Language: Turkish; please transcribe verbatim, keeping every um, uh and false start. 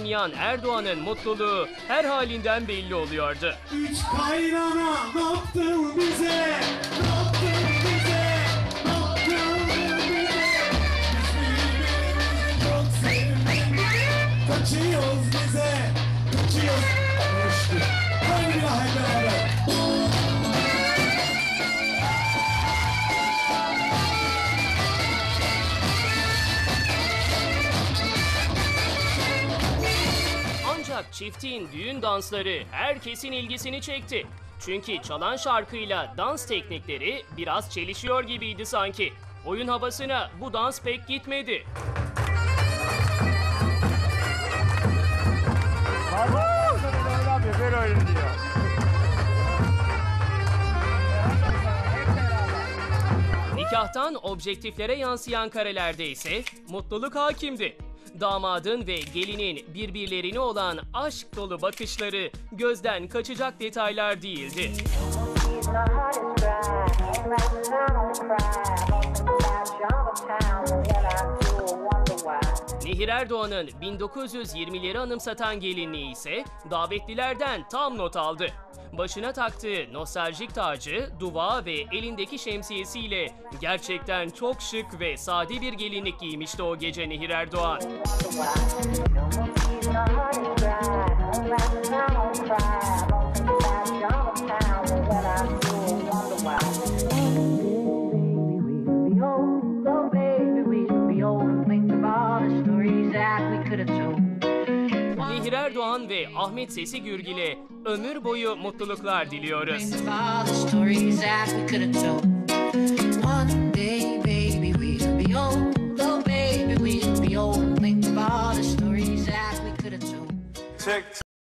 oynayan Erdoğan'ın mutluluğu her halinden belli oluyordu. Üç kaynana ne yaptın bize? Kaçıyoruz bize, kaçıyoruz. Hoşçakalın. Haydi haydi beraber. Ancak çiftin düğün dansları herkesin ilgisini çekti. Çünkü çalan şarkıyla dans teknikleri biraz çelişiyor gibiydi sanki. Oyun havasına bu dans pek gitmedi. Nikahtan objektiflere yansıyan karelerde ise mutluluk hakimdi. Damadın ve gelinin birbirlerine olan aşk dolu bakışları gözden kaçacak detaylar değildi. Nehir Erdoğan'ın bin dokuz yüz yirmileri anımsatan gelinliği ise davetlilerden tam not aldı. Başına taktığı nostaljik tacı, duvağı ve elindeki şemsiyesiyle gerçekten çok şık ve sade bir gelinlik giymişti o gece Nehir Erdoğan. Nehir Erdoğan ve Ahmet Sesigürgil'e ömür boyu mutluluklar diliyoruz. Çek.